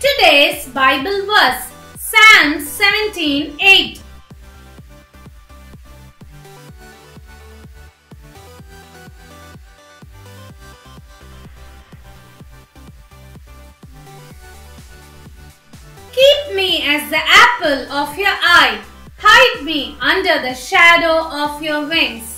Today's Bible verse, Psalms 17:8. Keep me as the apple of your eye. Hide me under the shadow of your wings.